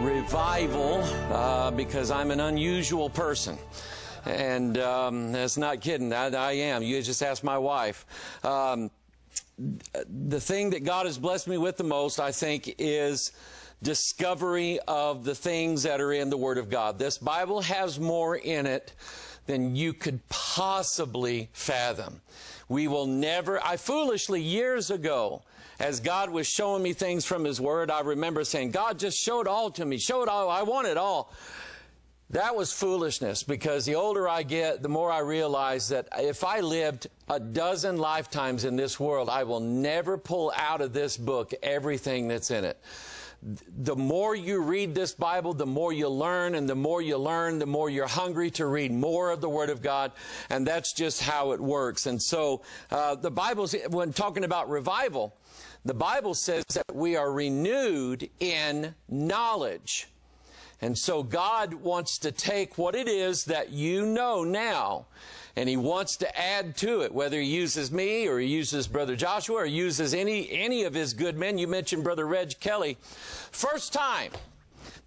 revival because I'm an unusual person. And that's not kidding. I am. You just ask my wife. The thing that God has blessed me with the most, I think, is discovery of the things that are in the Word of God. This Bible has more in it than you could possibly fathom. We will never... I foolishly, years ago, as God was showing me things from His Word, I remember saying, God, just show it all to me. Show it all. I want it all. That was foolishness, because the older I get, the more I realize that if I lived a dozen lifetimes in this world, I will never pull out of this book everything that's in it. The more you read this Bible, the more you learn, and the more you learn, the more you're hungry to read more of the Word of God, and that's just how it works. And so the Bible, when talking about revival, the Bible says that we are renewed in knowledge. And so God wants to take what it is that you know now, and He wants to add to it, whether He uses me or He uses Brother Joshua or He uses any of His good men. You mentioned Brother Reg Kelly. First time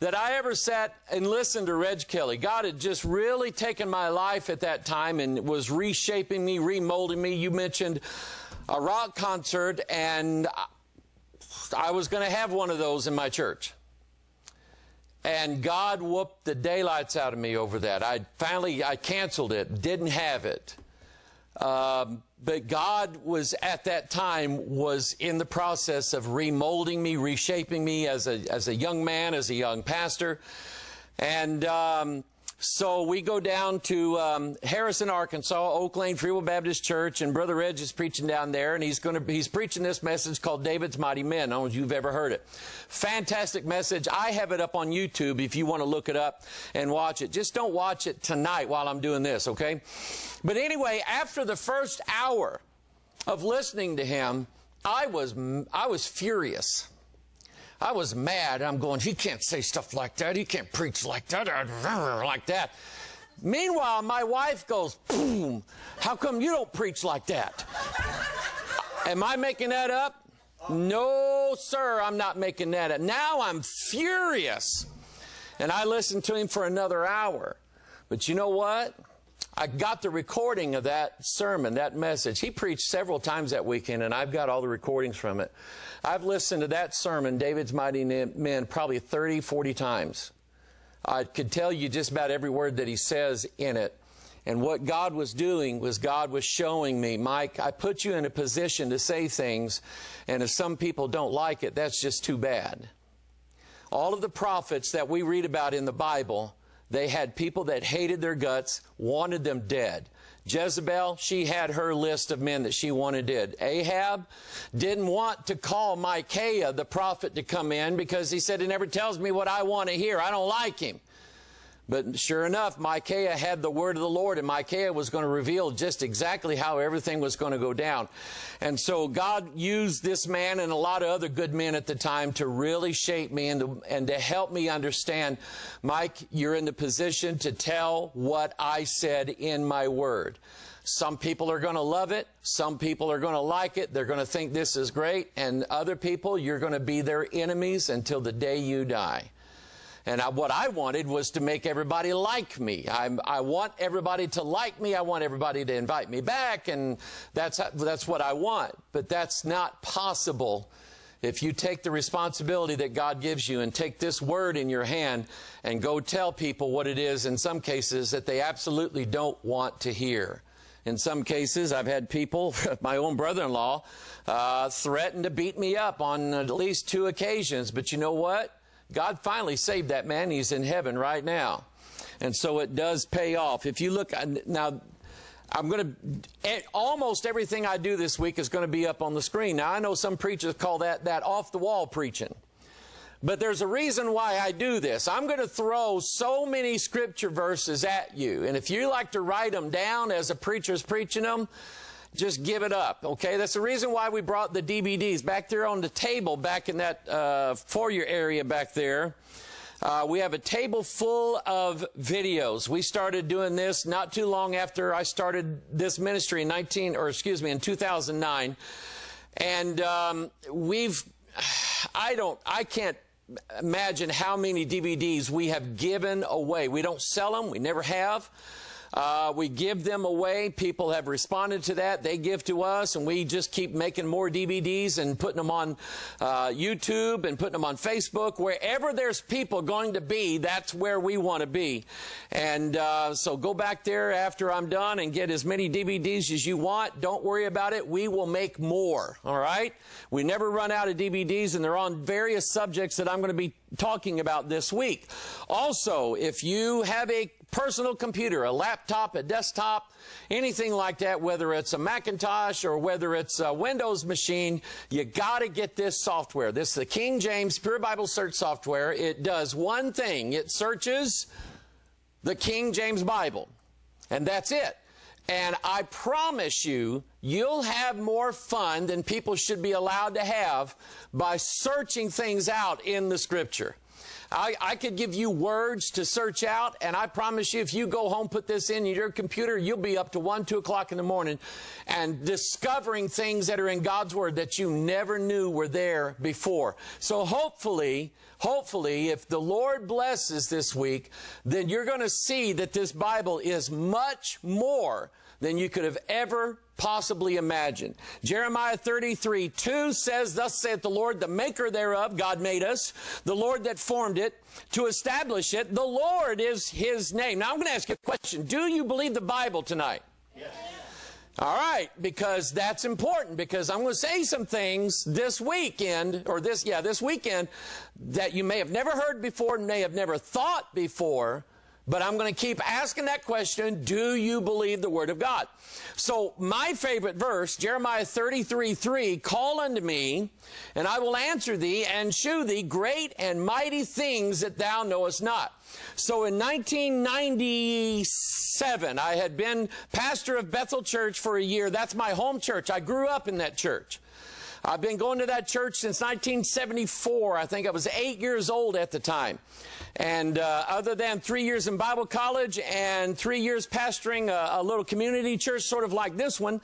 that I ever sat and listened to Reg Kelly, God had just really taken my life at that time and was reshaping me, remolding me. You mentioned a rock concert, and I was going to have one of those in my church. And God whooped the daylights out of me over that. I finally canceled it, didn't have it. But God was, at that time, was in the process of remolding me, reshaping me as a young man, as a young pastor. And so we go down to Harrison, Arkansas, Oak Lane Free Will Baptist Church, and Brother Reg is preaching down there, and he's preaching this message called David's Mighty Men. I don't know if you've ever heard it. Fantastic message. I have it up on YouTube if you want to look it up and watch it. Just don't watch it tonight while I'm doing this, okay? But anyway, after the first hour of listening to him, I was furious. I was mad. I'm going, he can't say stuff like that. He can't preach like that, like that. Meanwhile, my wife goes, boom, how come you don't preach like that? Am I making that up? No, sir, I'm not making that up. Now I'm furious. And I listened to him for another hour. But you know what? I got the recording of that sermon, that message. He preached several times that weekend, and I've got all the recordings from it. I've listened to that sermon, David's Mighty Men, probably 30, 40 times. I could tell you just about every word that he says in it. And what God was doing was God was showing me, Mike, I put you in a position to say things, and if some people don't like it, that's just too bad. All of the prophets that we read about in the Bible, they had people that hated their guts, wanted them dead. Jezebel, she had her list of men that she wanted dead. Ahab didn't want to call Micaiah, the prophet, to come in because he said, he never tells me what I want to hear. I don't like him. But sure enough, Micaiah had the word of the Lord, and Micaiah was going to reveal just exactly how everything was going to go down. And so God used this man and a lot of other good men at the time to really shape me and to help me understand, Mike, you're in the position to tell what I said in my word. Some people are going to love it. Some people are going to like it. They're going to think this is great. And other people, you're going to be their enemies until the day you die. And what I wanted was to make everybody like me. I want everybody to like me. I want everybody to invite me back, and that's what I want. But that's not possible if you take the responsibility that God gives you and take this word in your hand and go tell people what it is, in some cases, that they absolutely don't want to hear. In some cases, I've had people, my own brother-in-law, threaten to beat me up on at least 2 occasions. But you know what? God finally saved that man. He's in heaven right now. And so it does pay off. If you look, now, I'm going to, almost everything I do this week is going to be up on the screen. Now, I know some preachers call that off-the-wall preaching. But there's a reason why I do this. I'm going to throw so many scripture verses at you. And if you like to write them down as a preacher's preaching them, just give it up, okay? That's the reason why we brought the DVDs back there on the table back in that foyer area back there. We have a table full of videos. We started doing this not too long after I started this ministry in 2009. And I can't imagine how many DVDs we have given away. We don't sell them. We never have. We give them away. People have responded to that. They give to us, and we just keep making more DVDs and putting them on YouTube and putting them on Facebook. Wherever there's people going to be, that's where we want to be. And so go back there after I'm done and get as many DVDs as you want. Don't worry about it. We will make more, all right? We never run out of DVDs, and they're on various subjects that I'm going to be talking about this week. Also, if you have a personal computer, a laptop, a desktop, anything like that, whether it's a Macintosh or whether it's a Windows machine, you got to get this software. This is the King James Pure Bible Search software. It does one thing. It searches the King James Bible, and that's it. And I promise you, you'll have more fun than people should be allowed to have by searching things out in the Scripture. I could give you words to search out, and I promise you, if you go home, put this in your computer, you'll be up to 1, 2 o'clock in the morning and discovering things that are in God's Word that you never knew were there before. So hopefully, if the Lord blesses this week, then you're going to see that this Bible is much more than you could have ever possibly imagine. Jeremiah 33:2 says, "Thus saith the Lord, the maker thereof," God made us, "the Lord that formed it, to establish it, the Lord is his name." Now I'm going to ask you a question. Do you believe the Bible tonight? Yes. All right, because that's important, because I'm going to say some things this weekend, or this weekend, that you may have never heard before, may have never thought before, but I'm going to keep asking that question, do you believe the Word of God? So my favorite verse, Jeremiah 33:3, "Call unto me, and I will answer thee, and shew thee great and mighty things that thou knowest not." So in 1997, I had been pastor of Bethel Church for a year. That's my home church. I grew up in that church. I've been going to that church since 1974. I think I was 8 years old at the time. And other than 3 years in Bible college and 3 years pastoring a little community church, sort of like this one,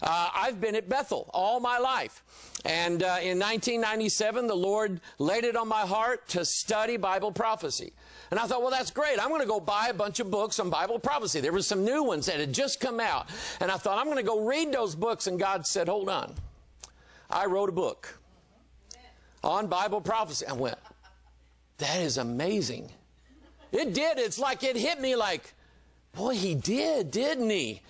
I've been at Bethel all my life. And in 1997, the Lord laid it on my heart to study Bible prophecy. And I thought, well, that's great. I'm going to go buy a bunch of books on Bible prophecy. There were some new ones that had just come out. And I thought, I'm going to go read those books. And God said, hold on. I wrote a book on Bible prophecy. I went, that is amazing. It did. It's like it hit me like, boy, he did, didn't he?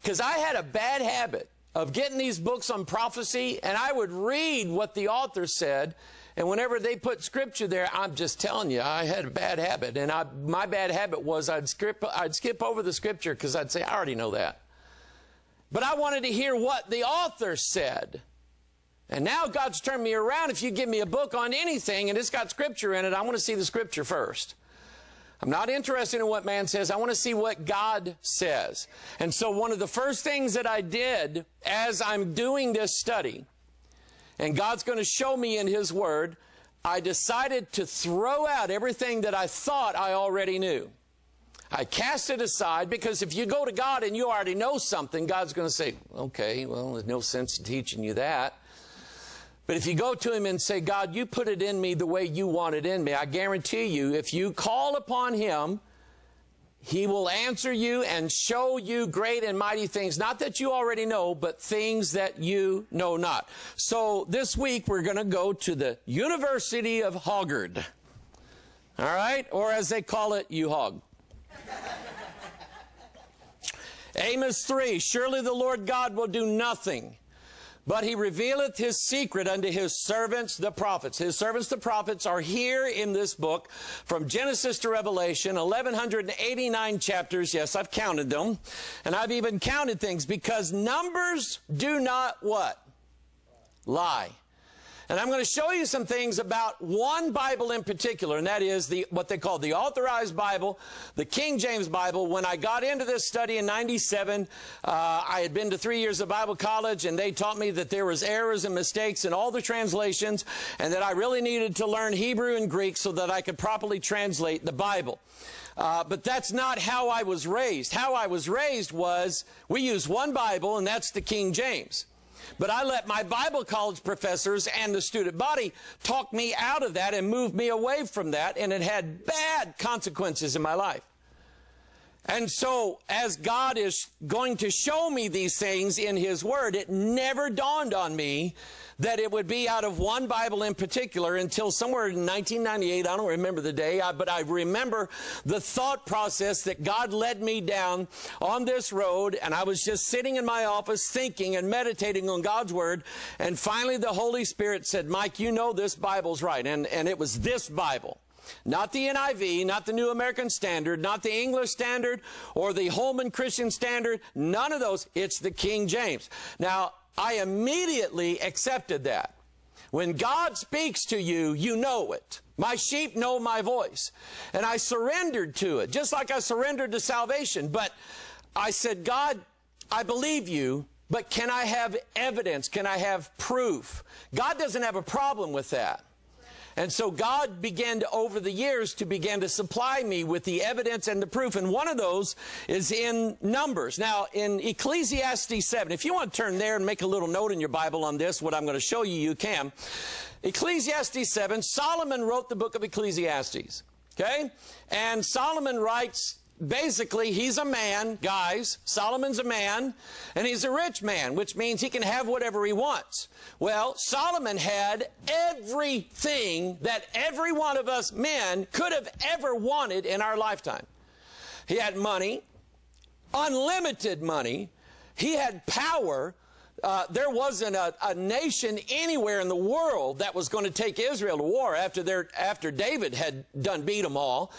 Because I had a bad habit of getting these books on prophecy, and I would read what the author said. And whenever they put Scripture there, I'm just telling you, I had a bad habit. And my bad habit was I'd skip over the Scripture because I'd say, I already know that. But I wanted to hear what the author said. And now God's turned me around. If you give me a book on anything and it's got Scripture in it, I want to see the Scripture first. I'm not interested in what man says. I want to see what God says. And so one of the first things that I did as I'm doing this study, and God's going to show me in His Word, I decided to throw out everything that I thought I already knew. I cast it aside, because if you go to God and you already know something, God's going to say, okay, well, there's no sense in teaching you that. But if you go to Him and say, God, you put it in me the way you want it in me, I guarantee you, if you call upon Him, He will answer you and show you great and mighty things, not that you already know, but things that you know not. So this week, we're going to go to the University of Hoggard, all right? Or as they call it, U-Hog. Amos 3, "Surely the Lord God will do nothing, but He revealeth His secret unto His servants, the prophets." His servants, the prophets, are here in this book from Genesis to Revelation, 1,189 chapters. Yes, I've counted them, and I've even counted things, because numbers do not what? Lie. And I'm going to show you some things about one Bible in particular, and that is what they call the Authorized Bible, the King James Bible. When I got into this study in 1997, I had been to 3 years of Bible college, and they taught me that there was errors and mistakes in all the translations, and that I really needed to learn Hebrew and Greek so that I could properly translate the Bible. But that's not how I was raised. How I was raised was we use one Bible, and that's the King James. But I let my Bible college professors and the student body talk me out of that and move me away from that, and it had bad consequences in my life. And so, as God is going to show me these things in His Word, it never dawned on me that it would be out of one Bible in particular until somewhere in 1998, I don't remember the day, but I remember the thought process that God led me down on this road, and I was just sitting in my office thinking and meditating on God's Word, and finally the Holy Spirit said, Mike, you know this Bible's right, and it was this Bible. Not the NIV, not the New American Standard, not the English Standard, or the Holman Christian Standard, none of those. It's the King James. Now, I immediately accepted that. When God speaks to you, you know it. My sheep know my voice. And I surrendered to it, just like I surrendered to salvation. But I said, God, I believe you, but can I have evidence? Can I have proof? God doesn't have a problem with that. And so God began to, over the years, to begin to supply me with the evidence and the proof. And one of those is in Numbers. Now, in Ecclesiastes 7, if you want to turn there and make a little note in your Bible on this, what I'm going to show you, you can. Ecclesiastes 7, Solomon wrote the book of Ecclesiastes. Okay? And Solomon writes, basically, he's a man, guys. Solomon's a man, and he's a rich man, which means he can have whatever he wants. Well, Solomon had everything that every one of us men could have ever wanted in our lifetime. He had money, unlimited money. He had power. There wasn't a nation anywhere in the world that was going to take Israel to war after David had beat them all.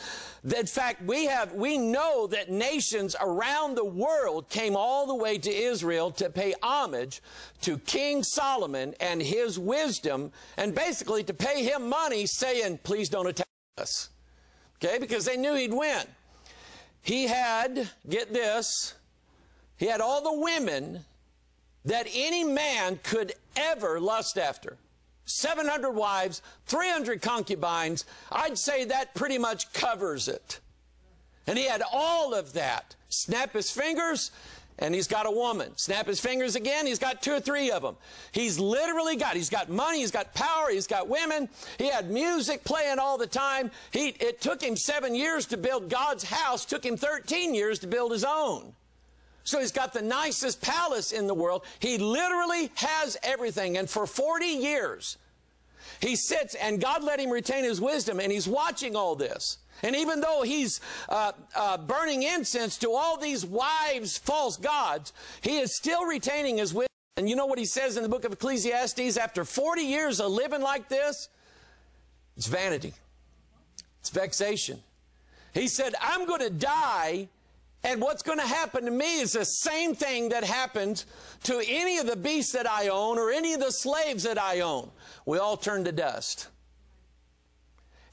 In fact, we know that nations around the world came all the way to Israel to pay homage to King Solomon and his wisdom, and basically to pay him money saying, please don't attack us. Okay, because they knew he'd win. He had, get this, he had all the women that any man could ever lust after. 700 wives, 300 concubines. I'd say that pretty much covers it. And he had all of that. Snap his fingers, and he's got a woman. Snap his fingers again, he's got 2 or 3 of them. He's literally got, he's got money, he's got power, he's got women. He had music playing all the time. It took him 7 years to build God's house, took him 13 years to build his own. So he's got the nicest palace in the world. He literally has everything. And for 40 years, he sits, and God let him retain his wisdom, and he's watching all this. And even though he's burning incense to all these wives, false gods, he is still retaining his wisdom. And you know what he says in the book of Ecclesiastes? After 40 years of living like this, it's vanity. It's vexation. He said, I'm going to die, and what's going to happen to me is the same thing that happened to any of the beasts that I own or any of the slaves that I own. We all turn to dust.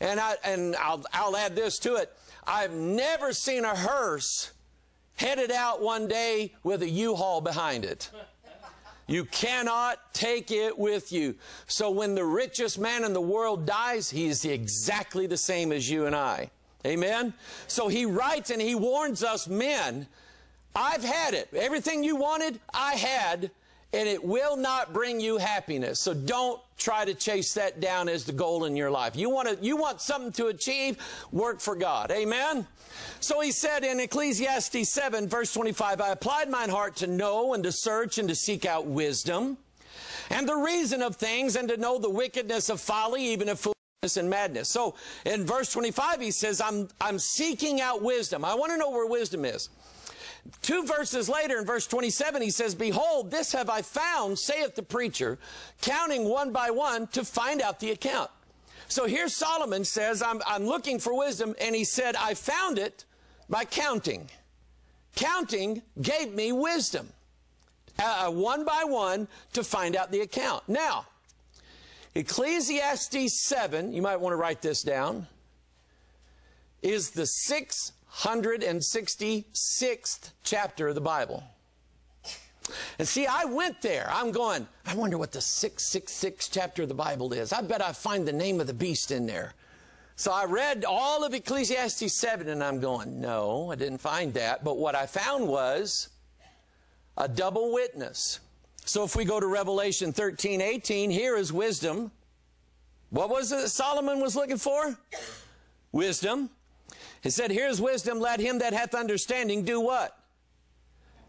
And I'll add this to it. I've never seen a hearse headed out one day with a U-Haul behind it. You cannot take it with you. So when the richest man in the world dies, he is exactly the same as you and I. Amen? So he writes and he warns us men, I've had it. Everything you wanted, I had, and it will not bring you happiness. So don't try to chase that down as the goal in your life. You want something to achieve, work for God. Amen? So he said in Ecclesiastes 7, verse 25, I applied mine heart to know and to search and to seek out wisdom and the reason of things and to know the wickedness of folly, even of fools and madness. So in verse 25, he says, I'm seeking out wisdom. I want to know where wisdom is. 2 verses later, in verse 27, he says, behold, this have I found, saith the preacher, counting one by one to find out the account. So here Solomon says, I'm looking for wisdom. And he said, I found it by counting. Counting gave me wisdom, one by one to find out the account. Now, Ecclesiastes 7, you might want to write this down, is the 666th chapter of the Bible. And see, I went there. I'm going, I wonder what the 666 chapter of the Bible is. I bet I find the name of the beast in there. So I read all of Ecclesiastes 7, and I'm going, no, I didn't find that. But what I found was a double witness. So if we go to Revelation 13:18, here is wisdom. What was it Solomon was looking for? Wisdom. He said, here's wisdom, let him that hath understanding do what?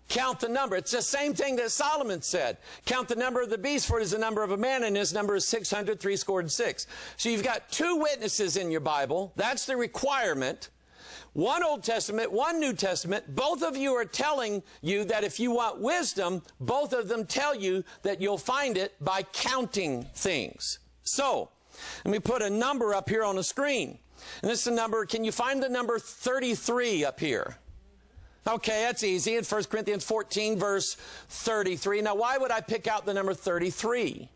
Count the number. It's the same thing that Solomon said. Count the number of the beast, for it is the number of a man, and his number is 600, threescore and six. So you've got two witnesses in your Bible. That's the requirement. One Old Testament, one New Testament. Both of you are telling you that if you want wisdom, both of them tell you that you'll find it by counting things. So, let me put a number up here on the screen. And this is the number, can you find the number 33 up here? Okay, that's easy. In 1 Corinthians 14, verse 33. Now, why would I pick out the number 33?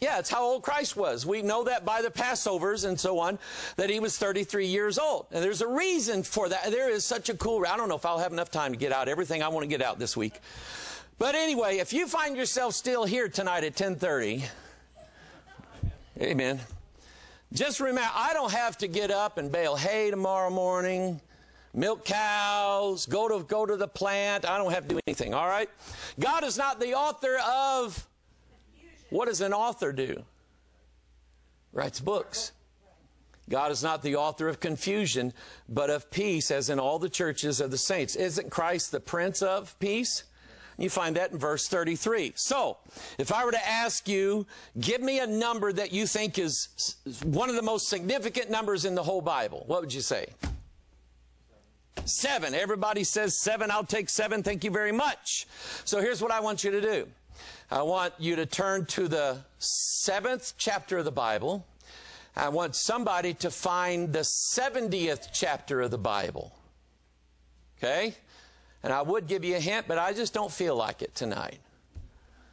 Yeah, it's how old Christ was. We know that by the Passovers and so on, that he was 33 years old. And there's a reason for that. There is such a cool, I don't know if I'll have enough time to get out everything I want to get out this week. But anyway, if you find yourself still here tonight at 10:30, amen. Just remember, I don't have to get up and bale hay tomorrow morning, milk cows, go to the plant. I don't have to do anything, all right? God is not the author of... What does an author do? Writes books. God is not the author of confusion, but of peace, as in all the churches of the saints. Isn't Christ the Prince of Peace? You find that in verse 33. So, if I were to ask you, give me a number that you think is one of the most significant numbers in the whole Bible, what would you say? 7. Everybody says 7. I'll take 7. Thank you very much. So here's what I want you to do. I want you to turn to the 7th chapter of the Bible. I want somebody to find the 70th chapter of the Bible. Okay? And I would give you a hint, but I just don't feel like it tonight.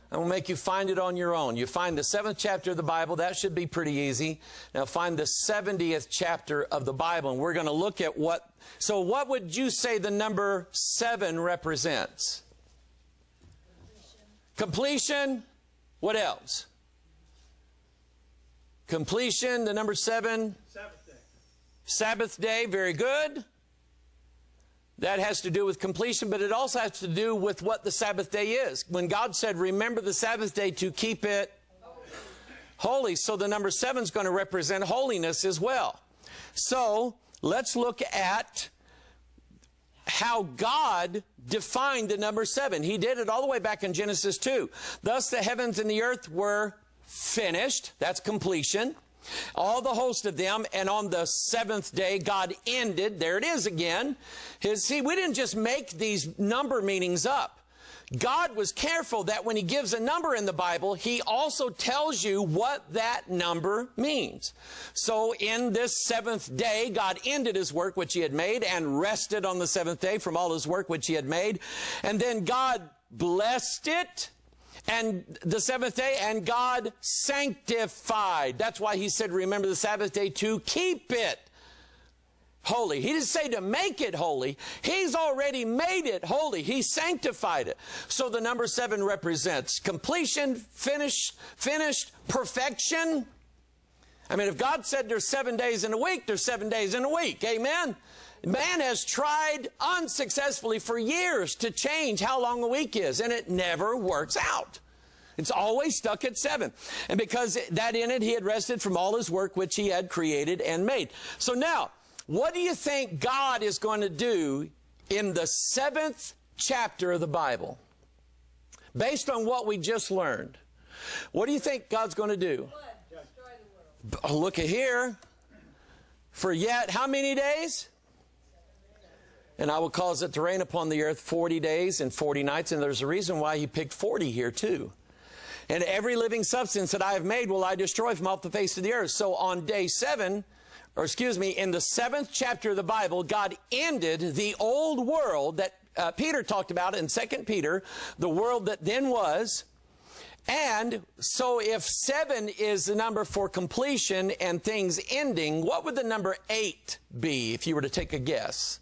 I'm going to make you find it on your own. You find the 7th chapter of the Bible. That should be pretty easy. Now find the 70th chapter of the Bible. And we're going to look at what... So what would you say the number 7 represents? Completion. What else? Completion, the number 7. Sabbath day. Sabbath day, very good. That has to do with completion, but it also has to do with what the Sabbath day is. When God said, remember the Sabbath day to keep it holy. So the number 7 is going to represent holiness as well. So let's look at how God defined the number 7. He did it all the way back in Genesis 2. Thus the heavens and the earth were finished. That's completion. All the host of them, and on the 7th day God ended, there it is again. See, we didn't just make these number meanings up. God was careful that when he gives a number in the Bible, he also tells you what that number means. So in this 7th day, God ended his work which he had made and rested on the 7th day from all his work which he had made. And then God blessed it. And the 7th day, and God sanctified. That's why he said, remember the Sabbath day to keep it holy. He didn't say to make it holy. He's already made it holy. He sanctified it. So the number 7 represents completion, finished, perfection. I mean, if God said there's 7 days in a week, there's 7 days in a week. Amen? Man has tried unsuccessfully for years to change how long a week is, and it never works out. It's always stuck at 7. And because that in it, he had rested from all his work which he had created and made. So now, what do you think God is going to do in the 7th chapter of the Bible? Based on what we just learned, what do you think God's going to do? Destroy the world. Oh, look at here. For yet how many days? And I will cause it to rain upon the earth 40 days and 40 nights. And there's a reason why he picked 40 here too. And every living substance that I have made will I destroy from off the face of the earth. So on in the 7th chapter of the Bible, God ended the old world that Peter talked about in 2 Peter, the world that then was. And so if 7 is the number for completion and things ending, what would the number 8 be if you were to take a guess?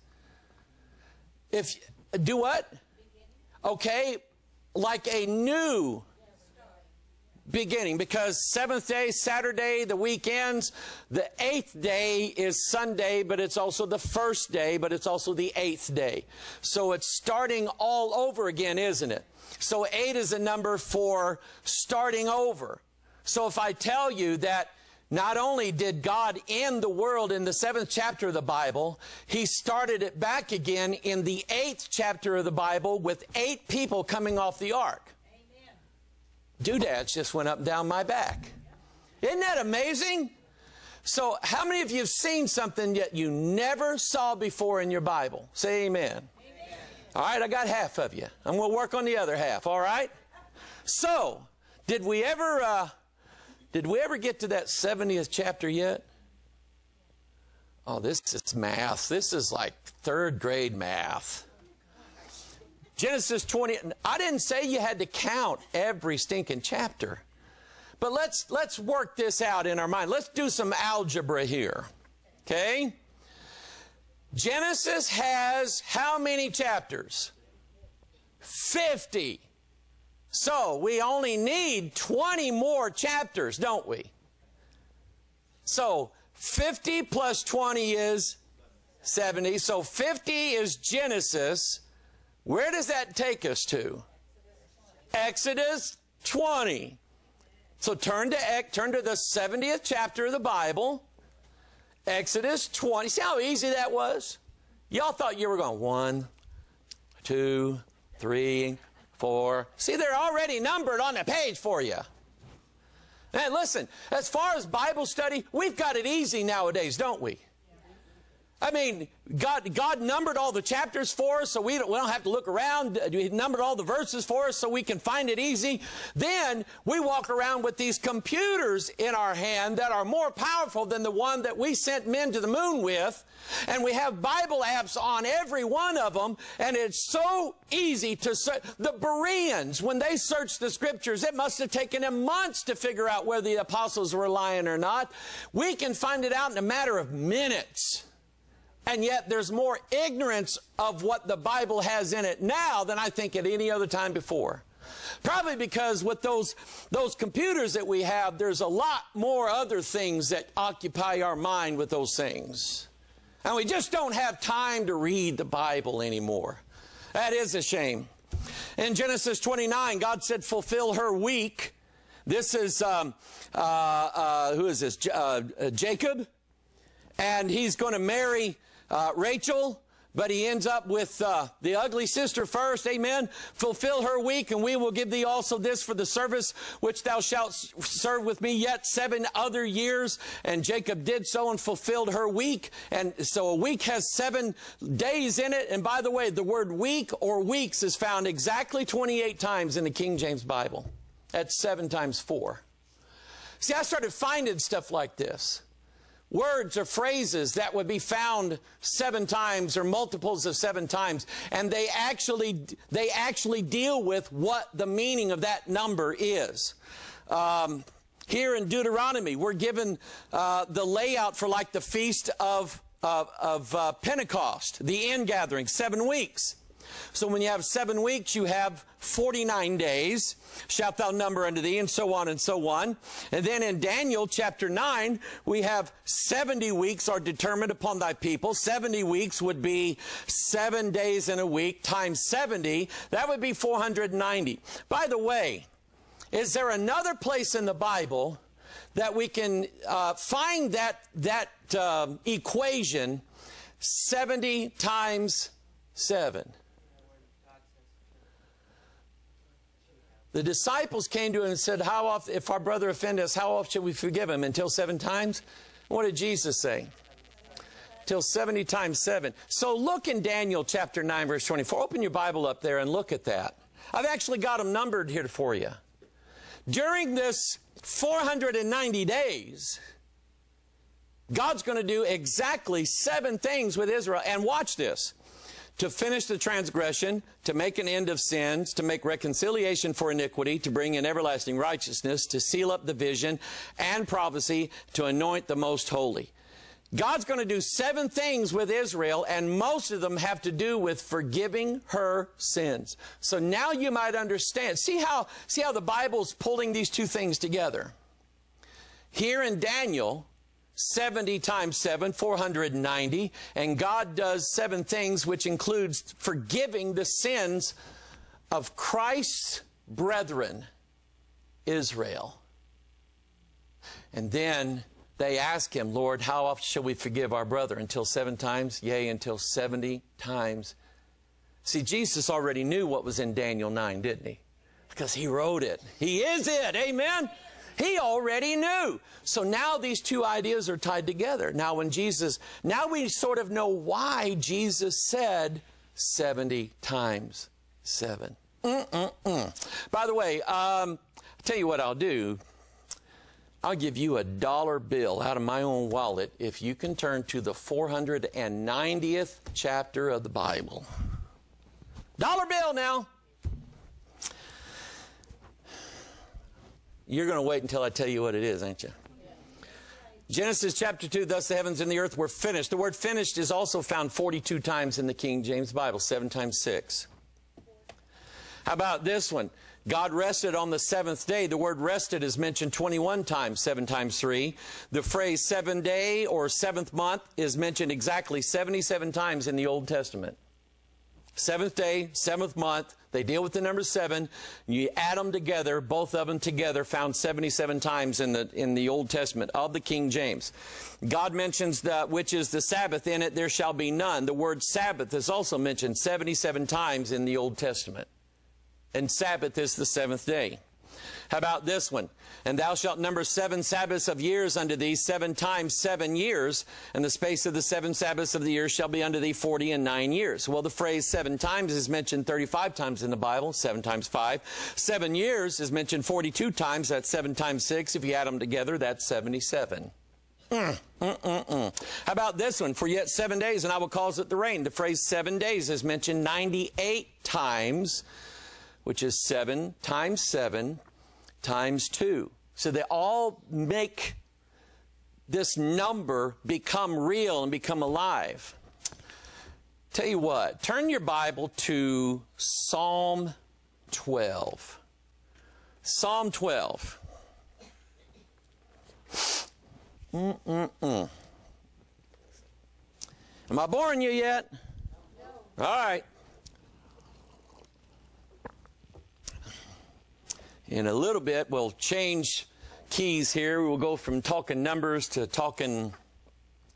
If do what? Okay, like a new beginning, because seventh day, Saturday, the weekends, the eighth day is Sunday, but it's also the first day, but it's also the eighth day. So it's starting all over again, isn't it? So 8 is a number for starting over. So if I tell you that not only did God end the world in the 7th chapter of the Bible, He started it back again in the 8th chapter of the Bible with 8 people coming off the ark. Amen. Doodads just went up and down my back. Isn't that amazing? So how many of you have seen something that you never saw before in your Bible? Say amen. Amen. All right, I got half of you. I'm going to work on the other half, all right? So, did we ever get to that 70th chapter yet? Oh, this is math. This is like third grade math. Genesis 20. I didn't say you had to count every stinking chapter. But let's work this out in our mind. Let's do some algebra here. Okay? Genesis has how many chapters? 50. So, we only need 20 more chapters, don't we? So, 50 plus 20 is 70. So, 50 is Genesis. Where does that take us to? Exodus 20. So, turn to the 70th chapter of the Bible. Exodus 20. See how easy that was? Y'all thought you were going 1, 2, 3, 4. See, they're already numbered on the page for you. And listen, as far as Bible study, we've got it easy nowadays, don't we? I mean, God numbered all the chapters for us, so we don't have to look around. He numbered all the verses for us so we can find it easy. Then we walk around with these computers in our hand that are more powerful than the one that we sent men to the moon with. And we have Bible apps on every one of them. And it's so easy to search. The Bereans, when they searched the scriptures, it must have taken them months to figure out whether the apostles were lying or not. We can find it out in a matter of minutes. And yet there's more ignorance of what the Bible has in it now than I think at any other time before. Probably because with those computers that we have, there's a lot more other things that occupy our mind with those things. And we just don't have time to read the Bible anymore. That is a shame. In Genesis 29, God said, fulfill her week. This is, who is this? Jacob. And he's going to marry Rachel, but he ends up with the ugly sister first. Amen. Fulfill her week, and we will give thee also this for the service which thou shalt serve with me yet 7 other years. And Jacob did so and fulfilled her week. And so a week has 7 days in it. And by the way, the word week or weeks is found exactly 28 times in the King James Bible. That's 7 times 4. See, I started finding stuff like this. Words or phrases that would be found 7 times or multiples of 7 times, and they actually deal with what the meaning of that number is. Here in Deuteronomy, we're given the layout for like the feast of Pentecost, the ingathering, 7 weeks. So when you have 7 weeks, you have 49 days. Shalt thou number unto thee, and so on and so on. And then in Daniel chapter 9, we have 70 weeks are determined upon thy people. 70 weeks would be 7 days in a week times 70. That would be 490. By the way, is there another place in the Bible that we can find that equation 70 times 7? The disciples came to him and said, how oft, if our brother offend us, how oft should we forgive him? Until 7 times? What did Jesus say? Till 70 times 7. So look in Daniel chapter 9, verse 24. Open your Bible up there and look at that. I've actually got them numbered here for you. During this 490 days, God's going to do exactly 7 things with Israel. And watch this. To finish the transgression, to make an end of sins, to make reconciliation for iniquity, to bring in everlasting righteousness, to seal up the vision and prophecy, to anoint the most holy. God's going to do 7 things with Israel, and most of them have to do with forgiving her sins. So now you might understand. See how the Bible's pulling these two things together. Here in Daniel, 70 times 7, 490, and God does 7 things, which includes forgiving the sins of Christ's brethren, Israel. And then they ask him, Lord, how often shall we forgive our brother? Until 7 times? Yea, until 70 times. See, Jesus already knew what was in Daniel 9, didn't he? Because he wrote it. He is it. Amen? He already knew. So now these two ideas are tied together. Now we sort of know why Jesus said 70 times 7. By the way, I'll tell you what I'll do. I'll give you $1 bill out of my own wallet if you can turn to the 490th chapter of the Bible. $1 bill now. You're going to wait until I tell you what it is, ain't you? Genesis chapter 2, thus the heavens and the earth were finished. The word finished is also found 42 times in the King James Bible, 7 times 6. How about this one? God rested on the 7th day. The word rested is mentioned 21 times, 7 times 3. The phrase 7th day or 7th month is mentioned exactly 77 times in the Old Testament. 7th day, 7th month, they deal with the number 7. You add them together, both of them together, found 77 times in the Old Testament of the King James. God mentions that which is the Sabbath, in it there shall be none. The word Sabbath is also mentioned 77 times in the Old Testament. And Sabbath is the 7th day. How about this one? And thou shalt number 7 Sabbaths of years unto thee, 7 times 7 years, and the space of the 7 Sabbaths of the years shall be unto thee 49 years. Well, the phrase 7 times is mentioned 35 times in the Bible, 7 times 5. 7 years is mentioned 42 times, that's 7 times 6. If you add them together, that's 77. How about this one? For yet 7 days, and I will cause it to rain. The phrase 7 days is mentioned 98 times, which is 7 times 7 times 2. So they all make this number become real and become alive. Tell you what, turn your Bible to Psalm 12. Psalm 12. Am I boring you yet? No. All right. In a little bit, we'll change keys here. We'll go from talking numbers to talking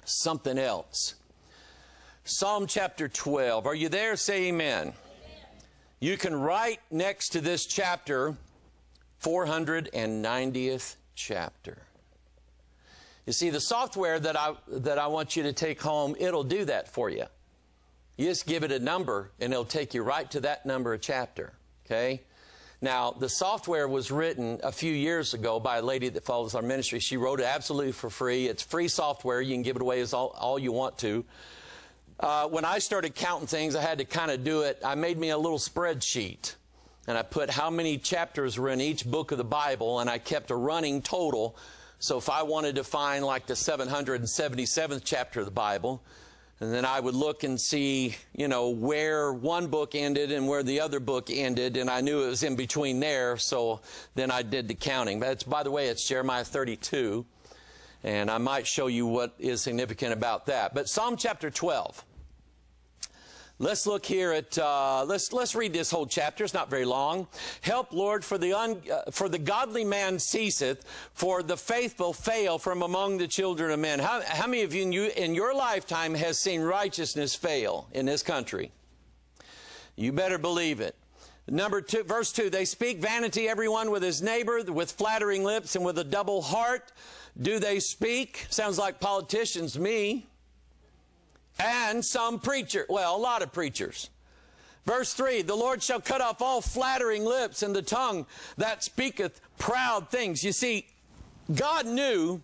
something else. Psalm chapter 12. Are you there? Say amen. Amen. You can write next to this chapter, 490th chapter. You see, the software that I want you to take home, it'll do that for you. You just give it a number, and it'll take you right to that number of chapter. Okay? Now, the software was written a few years ago by a lady that follows our ministry. She wrote it absolutely for free. It's free software. You can give it away as all you want to. When I started counting things, I had to kind of do it. I made me a little spreadsheet, and I put how many chapters were in each book of the Bible, and I kept a running total. So if I wanted to find like the 777th chapter of the Bible, and then I would look and see, you know, where one book ended and where the other book ended, and I knew it was in between there, so then I did the counting. That's, by the way, it's Jeremiah 32, and I might show you what is significant about that. But Psalm chapter 12. Let's look here at, let's read this whole chapter. It's not very long. Help, Lord, for the godly man ceaseth, for the faithful fail from among the children of men. How many of you in your lifetime has seen righteousness fail in this country? You better believe it. Number 2, verse 2, they speak vanity, everyone with his neighbor, with flattering lips and with a double heart. Do they speak? Sounds like politicians to me. And some preacher, well, a lot of preachers. Verse 3, the Lord shall cut off all flattering lips and the tongue that speaketh proud things. You see, God knew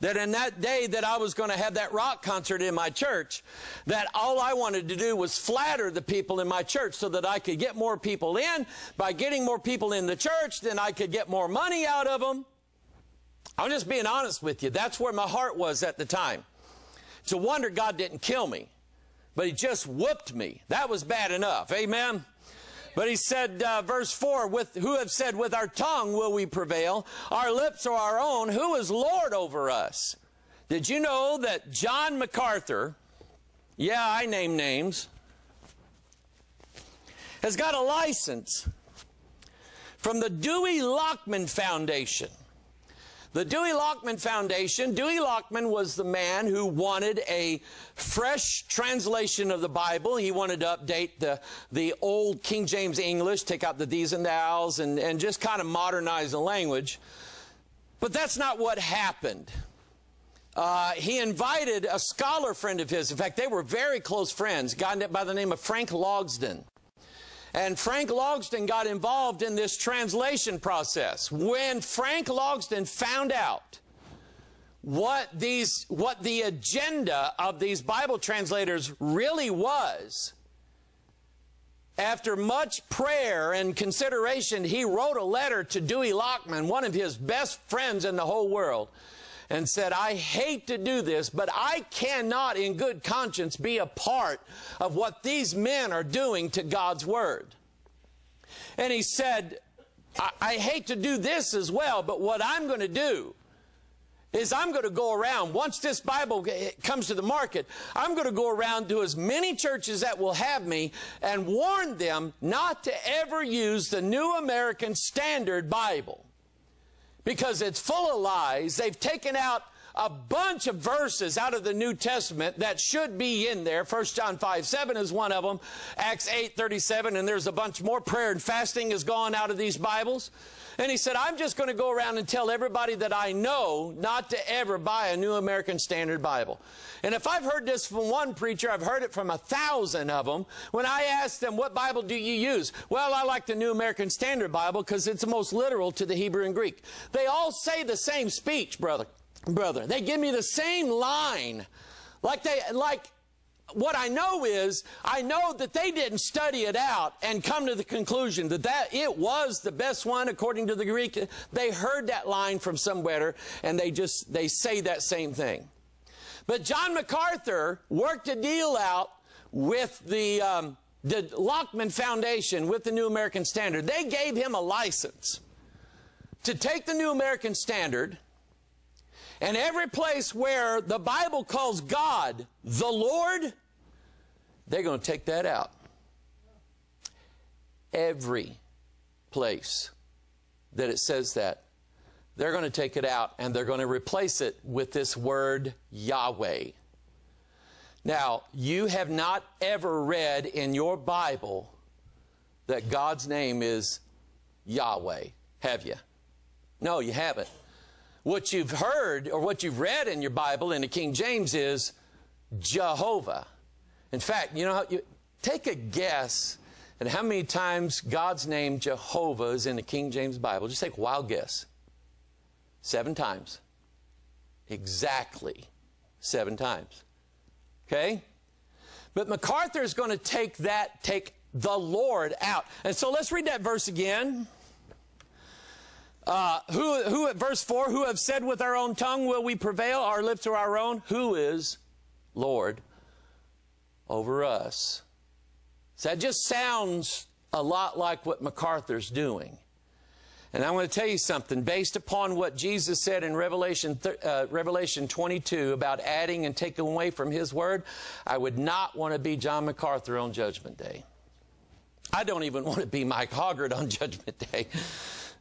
that in that day that I was going to have that rock concert in my church, that all I wanted to do was flatter the people in my church so that I could get more people in. By getting more people in the church, then I could get more money out of them. I'm just being honest with you. That's where my heart was at the time. It's a wonder God didn't kill me, but He just whooped me. That was bad enough. Amen. But He said, verse 4, who have said, with our tongue will we prevail? Our lips are our own. Who is Lord over us? Did you know that John MacArthur, yeah, I name names, has got a license from the Dewey Lockman Foundation. The Dewey Lockman Foundation, Dewey Lockman was the man who wanted a fresh translation of the Bible. He wanted to update the old King James English, take out the these and thous, and just kind of modernize the language. But that's not what happened. He invited a scholar friend of his. In fact, they were very close friends, a guy by the name of Frank Logsdon. And Frank Logsdon got involved in this translation process. When Frank Logsdon found out what the agenda of these Bible translators really was, after much prayer and consideration, he wrote a letter to Dewey Lockman, one of his best friends in the whole world, and said, I hate to do this, but I cannot in good conscience be a part of what these men are doing to God's Word. And he said, I hate to do this as well, but what I'm going to do is I'm going to go around, once this Bible comes to the market, I'm going to go around to as many churches that will have me and warn them not to ever use the New American Standard Bible, because it's full of lies. They've taken out a bunch of verses out of the New Testament that should be in there. 1 John 5:7 is one of them. Acts 8:37, and there's a bunch more. Prayer and fasting is gone out of these Bibles. And he said, I'm just going to go around and tell everybody that I know not to ever buy a New American Standard Bible. And if I've heard this from one preacher, I've heard it from 1,000 of them. When I ask them, what Bible do you use? Well, I like the New American Standard Bible because it's the most literal to the Hebrew and Greek. They all say the same speech, brother. They give me the same line. What I know is, I know that they didn't study it out and come to the conclusion that it was the best one according to the Greek. They heard that line from somewhere, and they say that same thing. But John MacArthur worked a deal out with the Lockman Foundation, with the New American Standard. They gave him a license to take the New American Standard, and every place where the Bible calls God the Lord, they're going to take that out. Every place that it says that, they're going to take it out, and they're going to replace it with this word Yahweh. Now, you have not ever read in your Bible that God's name is Yahweh, have you? No, you haven't. What you've heard or what you've read in your Bible in the King James is Jehovah. In fact, you know, take a guess at how many times God's name Jehovah is in the King James Bible. Just take a wild guess. 7 times. Exactly 7 times. Okay? But MacArthur is going to take the Lord out. And so let's read that verse again. Verse 4, who have said with our own tongue will we prevail? Our lips are our own. Who is Lord over us? So that just sounds a lot like what MacArthur's doing. And I want to tell you something. Based upon what Jesus said in Revelation 22 about adding and taking away from His Word, I would not want to be John MacArthur on Judgment Day. I don't even want to be Mike Hoggard on Judgment Day.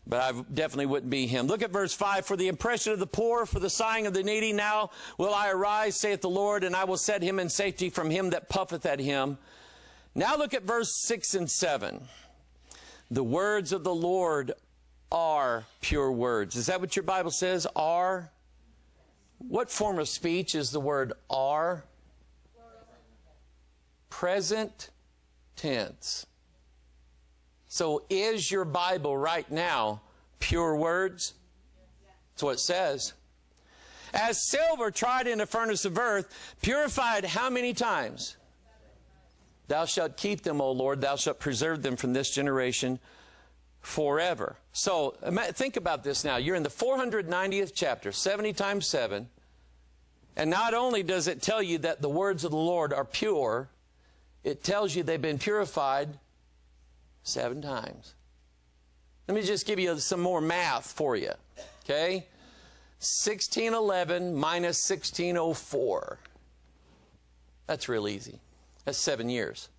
But I definitely wouldn't be him. Look at verse 5. For the oppression of the poor, for the sighing of the needy, now will I arise, saith the Lord, and I will set him in safety from him that puffeth at him. Now look at verse 6 and 7. The words of the Lord are pure words. Is that what your Bible says? Are? What form of speech is the word are? Present tense. So is your Bible right now pure words? That's what it says. As silver tried in a furnace of earth, purified how many times? 7 times. Thou shalt keep them, O Lord. Thou shalt preserve them from this generation forever. So think about this now. You're in the 490th chapter, 70 times 7. And not only does it tell you that the words of the Lord are pure, it tells you they've been purified 7 times. Let me just give you some more math for you, okay? 1611 minus 1604. That's real easy. That's 7 years.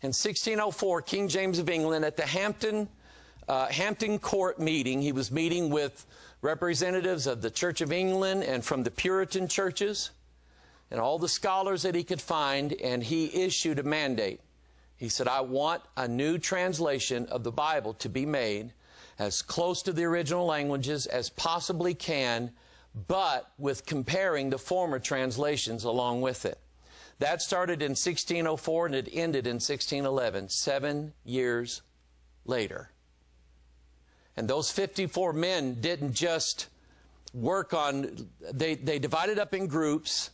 In 1604, King James of England, at the Hampton Court meeting, he was meeting with representatives of the Church of England and from the Puritan churches and all the scholars that he could find, and he issued a mandate. He said, I want a new translation of the Bible to be made as close to the original languages as possibly can, but with comparing the former translations along with it. That started in 1604 and it ended in 1611, 7 years later. And those 54 men didn't just work on, they divided up in groups.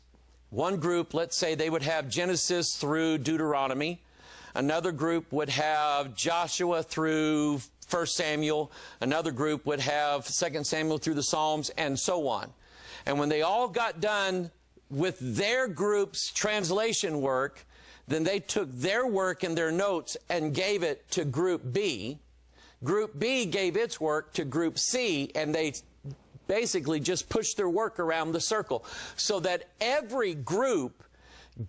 One group, let's say they would have Genesis through Deuteronomy. Another group would have Joshua through 1 Samuel. Another group would have 2 Samuel through the Psalms, and so on. And when they all got done with their group's translation work, then they took their work and their notes and gave it to Group B. Group B gave its work to Group C, and they basically just pushed their work around the circle so that every group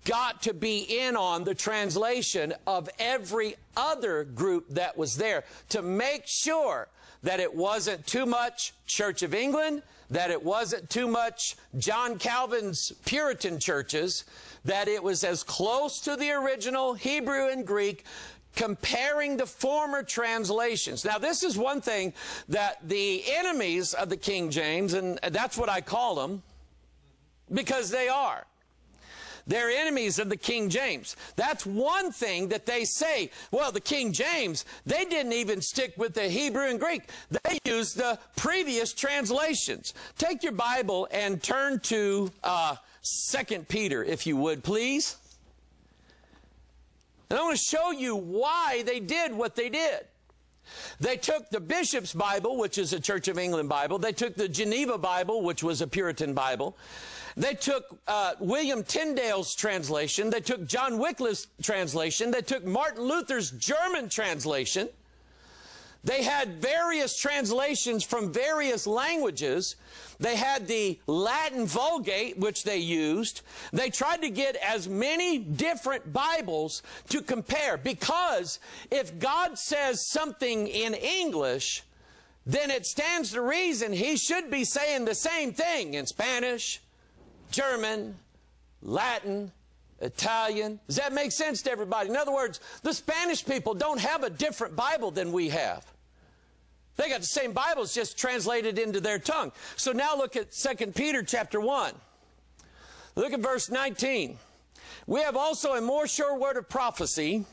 got to be in on the translation of every other group that was there to make sure that it wasn't too much Church of England, that it wasn't too much John Calvin's Puritan churches, that it was as close to the original Hebrew and Greek, comparing the former translations. Now, this is one thing that the enemies of the King James, and that's what I call them, because they are. They're enemies of the King James. That's one thing that they say. Well, the King James, they didn't even stick with the Hebrew and Greek. They used the previous translations. Take your Bible and turn to 2 Peter, if you would, please. And I want to show you why they did what they did. They took the Bishop's Bible, which is a Church of England Bible. They took the Geneva Bible, which was a Puritan Bible. They took William Tyndale's translation. They took John Wycliffe's translation. They took Martin Luther's German translation. They had various translations from various languages. They had the Latin Vulgate, which they used. They tried to get as many different Bibles to compare, because if God says something in English, then it stands to reason he should be saying the same thing in Spanish, German, Latin, Italian. Does that make sense to everybody? In other words, the Spanish people don't have a different Bible than we have. They got the same Bible, it's just translated into their tongue. So now look at 2 Peter chapter 1. Look at verse 19. We have also a more sure word of prophecy,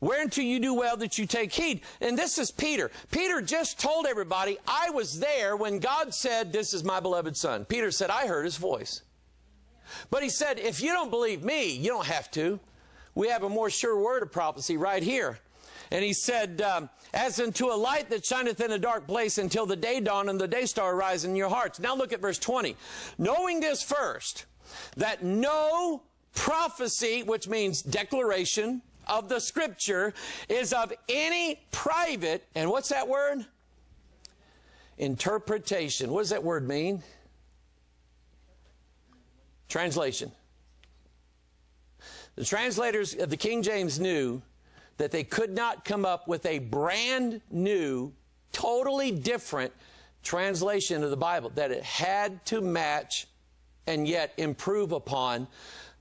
whereunto you do well that you take heed. And this is Peter. Peter just told everybody, I was there when God said, this is my beloved son. Peter said, I heard his voice. But he said, if you don't believe me, you don't have to. We have a more sure word of prophecy right here. And he said, as unto a light that shineth in a dark place until the day dawn and the day star arise in your hearts. Now look at verse 20. Knowing this first, that no prophecy, which means declaration, of the Scripture is of any private, and what's that word? Interpretation. What does that word mean? Translation. The translators of the King James knew that they could not come up with a brand new, totally different translation of the Bible, that it had to match and yet improve upon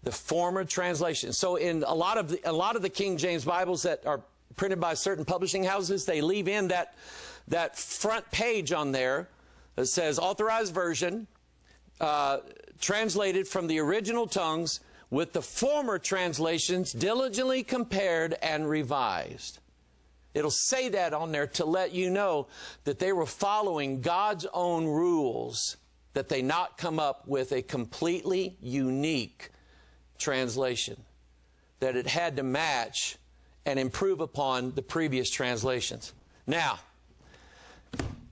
the former translation. So in a lot of the King James Bibles that are printed by certain publishing houses, they leave in that front page on there that says Authorized Version, translated from the original tongues with the former translations, diligently compared and revised. It'll say that on there to let you know that they were following God's own rules, that they not come up with a completely unique translation, that it had to match and improve upon the previous translations. Now,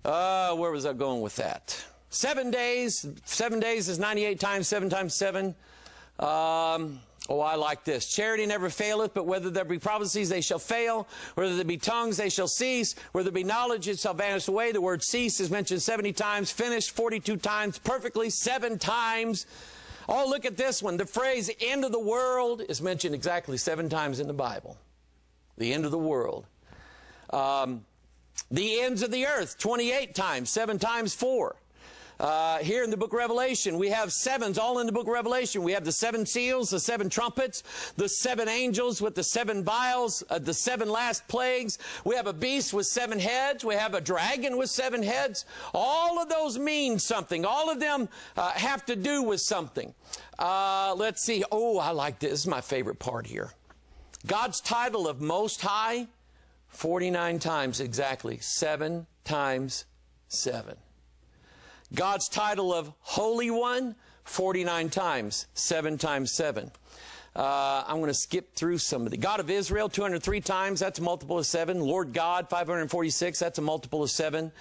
where was I going with that? 7 days is 98 times, 7 times 7. Oh, I like this. Charity never faileth, but whether there be prophecies, they shall fail. Whether there be tongues, they shall cease. Whether there be knowledge, it shall vanish away. The word cease is mentioned 70 times, finished 42 times, perfectly 7 times. Oh, look at this one. The phrase end of the world is mentioned exactly 7 times in the Bible. The end of the world. The ends of the earth, 28 times, 7 times 4. Here in the book of Revelation, we have 7s all in the book of Revelation. We have the 7 seals, the 7 trumpets, the 7 angels with the 7 vials, the 7 last plagues. We have a beast with 7 heads. We have a dragon with 7 heads. All of those mean something. All of them have to do with something. Let's see. Oh, I like this. This is my favorite part here. God's title of Most High, 49 times exactly. 7 times 7. God's title of Holy One, 49 times, 7 times 7. I'm going to skip through some of the God of Israel, 203 times. That's a multiple of 7. Lord God, 546. That's a multiple of 7.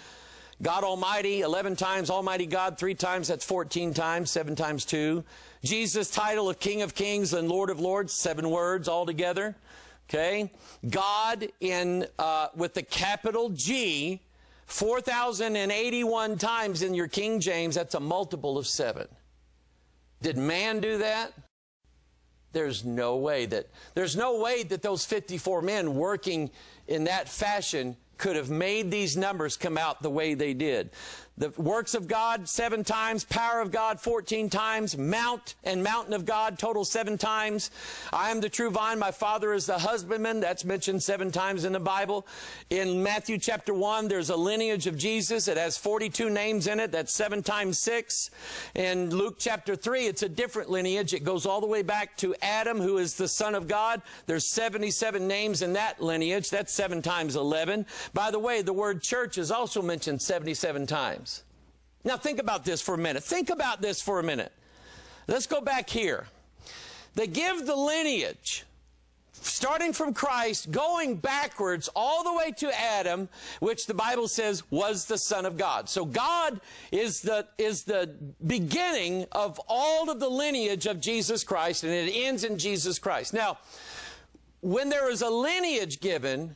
God Almighty, 11 times. Almighty God, 3 times. That's 14 times, 7 times 2. Jesus' title of King of Kings and Lord of Lords, 7 words altogether. Okay. God in with the capital G, 4,081 times in your King James. That's a multiple of 7. Did man do that? There's no way that those 54 men working in that fashion could have made these numbers come out the way they did. The works of God, 7 times. Power of God, 14 times. Mount and mountain of God, total 7 times. I am the true vine. My Father is the husbandman. That's mentioned 7 times in the Bible. In Matthew chapter 1, there's a lineage of Jesus. It has 42 names in it. That's 7 times 6. In Luke chapter 3, it's a different lineage. It goes all the way back to Adam, who is the son of God. There's 77 names in that lineage. That's 7 times 11. By the way, the word church is also mentioned 77 times. Now think about this for a minute. Think about this for a minute. Let's go back here. They give the lineage, starting from Christ, going backwards all the way to Adam, which the Bible says was the Son of God. So God is the beginning of all of the lineage of Jesus Christ, and it ends in Jesus Christ. Now, when there is a lineage given,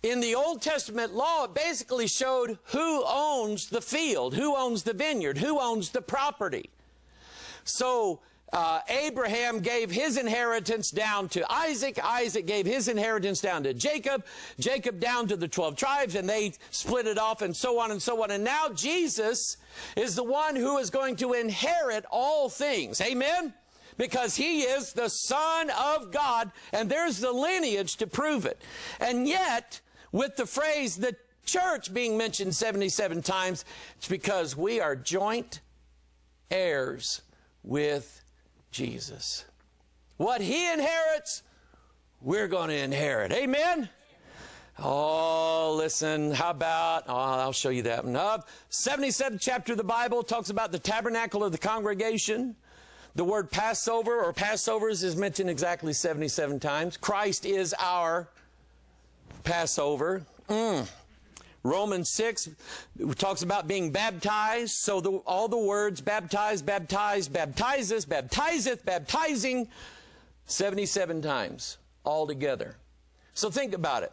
in the Old Testament law, it basically showed who owns the field, who owns the vineyard, who owns the property. So Abraham gave his inheritance down to Isaac. Isaac gave his inheritance down to Jacob. Jacob down to the 12 tribes, and they split it off, and so on and so on. And now Jesus is the one who is going to inherit all things. Amen? Because he is the Son of God, and there's the lineage to prove it. And yet, with the phrase, the church being mentioned 77 times, it's because we are joint heirs with Jesus. What he inherits, we're going to inherit. Amen? Oh, listen, how about, oh, I'll show you that one. 77th chapter of the Bible talks about the tabernacle of the congregation. The word Passover or Passovers is mentioned exactly 77 times. Christ is our Passover. Romans 6 talks about being baptized. So all the words baptize, baptize, baptizes, baptizeth, baptizing, 77 times altogether. So think about it.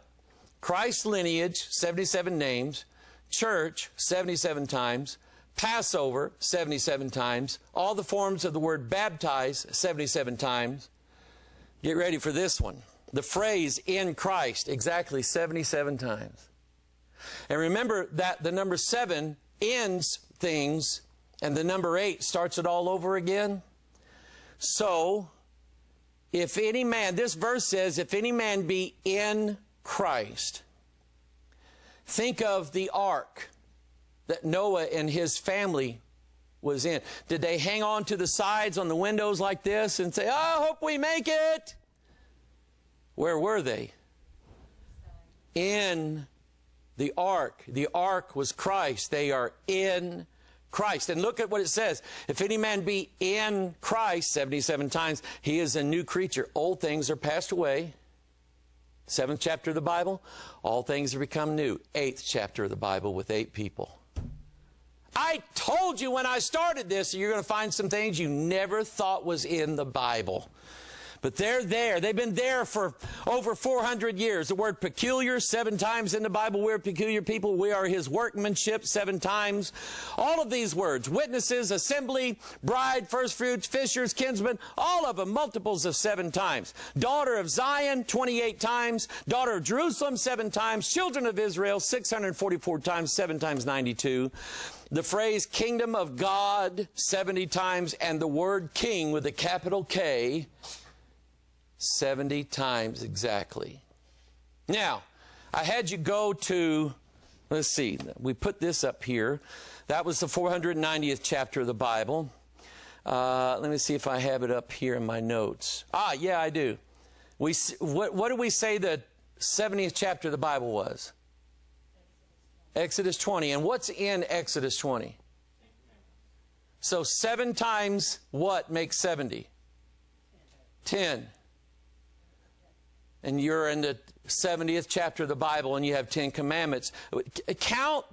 Christ's lineage, 77 names. Church, 77 times. Passover, 77 times. All the forms of the word baptize, 77 times. Get ready for this one. The phrase in Christ, exactly 77 times. And remember that the number 7 ends things, and the number 8 starts it all over again. So, if any man, this verse says, if any man be in Christ. Think of the ark that Noah and his family was in. Did they hang on to the sides on the windows like this and say, oh, I hope we make it? Where were they? In the ark. The ark was Christ. They are in Christ. And look at what it says. If any man be in Christ, 77 times, he is a new creature. Old things are passed away. 7th chapter of the Bible, all things are become new. 8th chapter of the Bible with 8 people. I told you when I started this, you're going to find some things you never thought was in the Bible. But they're there. They've been there for over 400 years. The word peculiar 7 times in the Bible. We're peculiar people. We are his workmanship 7 times. All of these words, witnesses, assembly, bride, first fruits, fishers, kinsmen, all of them multiples of 7 times. Daughter of Zion 28 times. Daughter of Jerusalem 7 times. Children of Israel 644 times. 7 times 92. The phrase kingdom of God 70 times. And the word king with a capital K 70 times exactly. Now, I had you go to, let's see, we put this up here. That was the 490th chapter of the Bible. Let me see if I have it up here in my notes. Ah, yeah, I do. What do we say the 70th chapter of the Bible was? Exodus 20. And what's in Exodus 20? So 7 times what makes 70? 10. And you're in the 70th chapter of the Bible, and you have 10 commandments. Count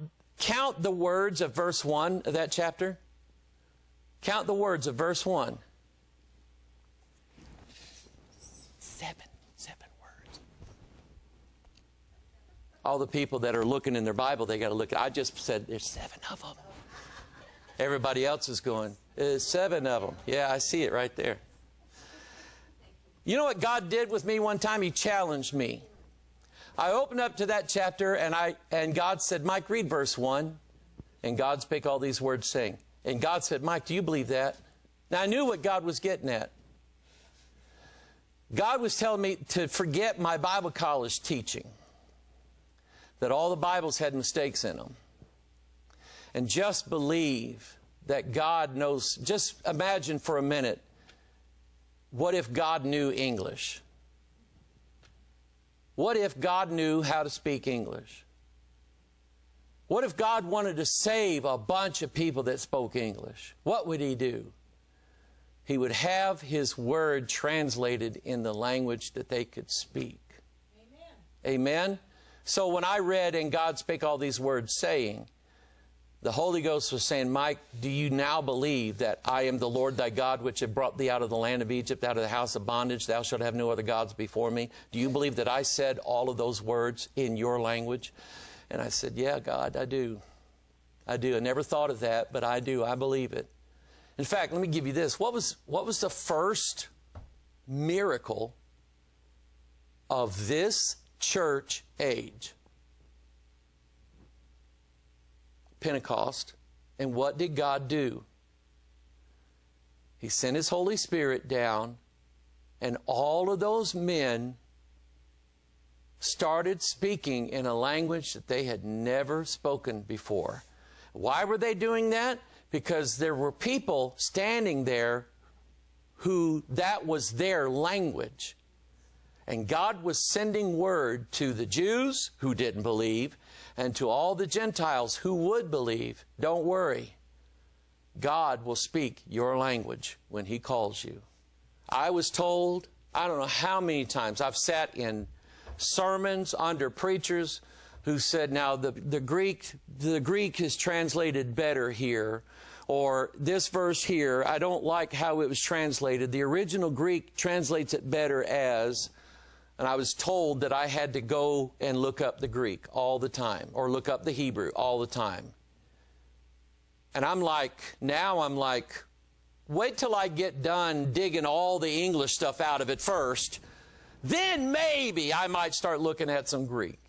the words of verse 1 of that chapter. Count the words of verse 1. 7 words. All the people that are looking in their Bible, they got to look. I just said there's 7 of them. Everybody else is going, there's 7 of them. Yeah, I see it right there. You know what God did with me one time? He challenged me. I opened up to that chapter, and God said, Mike, read verse 1. And God spake all these words, saying. And God said, Mike, do you believe that? Now, I knew what God was getting at. God was telling me to forget my Bible college teaching, that all the Bibles had mistakes in them, and just believe that God knows. Just imagine for a minute, what if God knew English? What if God knew how to speak English? What if God wanted to save a bunch of people that spoke English? What would he do? He would have his word translated in the language that they could speak. Amen. Amen? So when I read, and God spake all these words saying, the Holy Ghost was saying, Mike, do you now believe that I am the Lord thy God, which have brought thee out of the land of Egypt, out of the house of bondage? Thou shalt have no other gods before me. Do you believe that I said all of those words in your language? And I said, yeah, God, I do. I do. I never thought of that, but I do. I believe it. In fact, let me give you this. What was the first miracle of this church age? Pentecost. And what did God do? He sent his Holy Spirit down, and all of those men started speaking in a language that they had never spoken before. Why were they doing that? Because there were people standing there who that was their language. And God was sending word to the Jews who didn't believe, and to all the Gentiles who would believe, don't worry. God will speak your language when he calls you. I was told, I don't know how many times, I've sat in sermons under preachers who said, now the Greek is translated better here, or this verse here, I don't like how it was translated. The original Greek translates it better as. And I was told that I had to go and look up the Greek all the time, or look up the Hebrew all the time. And I'm like, now I'm like, wait till I get done digging all the English stuff out of it first. Then maybe I might start looking at some Greek.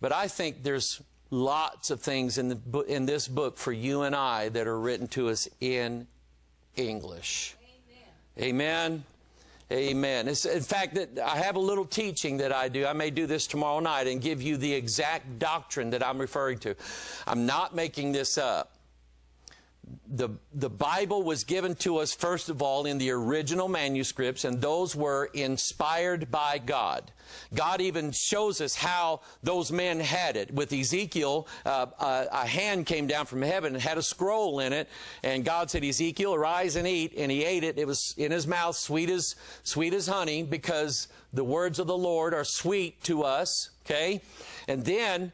But I think there's lots of things in this book for you and I that are written to us in English. Amen. Amen. Amen. It's, in fact, that I have a little teaching that I do. I may do this tomorrow night and give you the exact doctrine that I'm referring to. I'm not making this up. The Bible was given to us, first of all, in the original manuscripts, and those were inspired by God. God even shows us how those men had it. With Ezekiel, a hand came down from heaven and had a scroll in it, and God said, Ezekiel, arise and eat, and he ate it. It was in his mouth sweet as honey, because the words of the Lord are sweet to us, okay? And then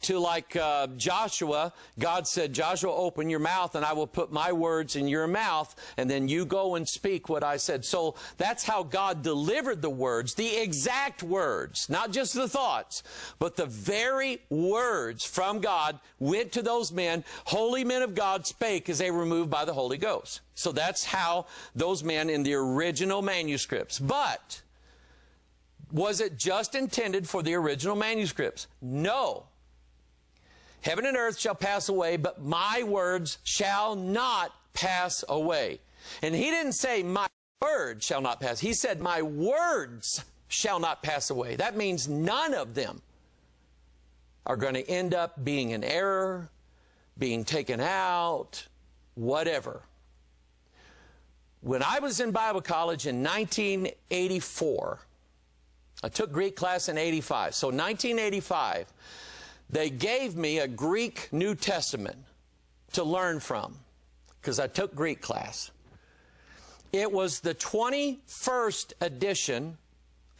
to like Joshua, God said, Joshua, open your mouth and I will put my words in your mouth, and then you go and speak what I said. So that's how God delivered the words, the exact words, not just the thoughts, but the very words from God went to those men. Holy men of God spake as they were moved by the Holy Ghost. So that's how those men in the original manuscripts. But was it just intended for the original manuscripts? No. Heaven and earth shall pass away, but my words shall not pass away. And he didn't say my word shall not pass. He said my words shall not pass away. That means none of them are going to end up being in error, being taken out, whatever. When I was in Bible college in 1984, I took Greek class in 85. So 1985, they gave me a Greek New Testament to learn from because I took Greek class. It was the 21st edition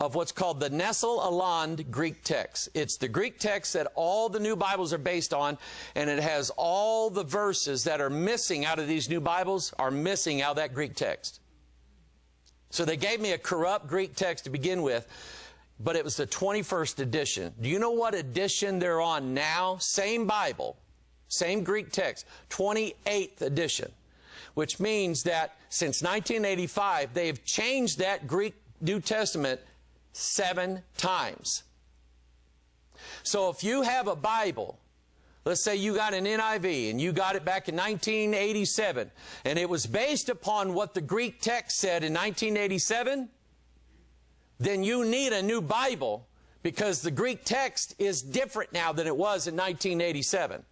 of what's called the Nestle Aland Greek text. It's the Greek text that all the new Bibles are based on, and it has all the verses that are missing out of these new Bibles are missing out of that Greek text. So they gave me a corrupt Greek text to begin with, but it was the 21st edition. Do you know what edition they're on now? Same Bible, same Greek text, 28th edition, which means that since 1985, they have changed that Greek New Testament 7 times. So if you have a Bible, let's say you got an NIV and you got it back in 1987, and it was based upon what the Greek text said in 1987, then you need a new Bible because the Greek text is different now than it was in 1987.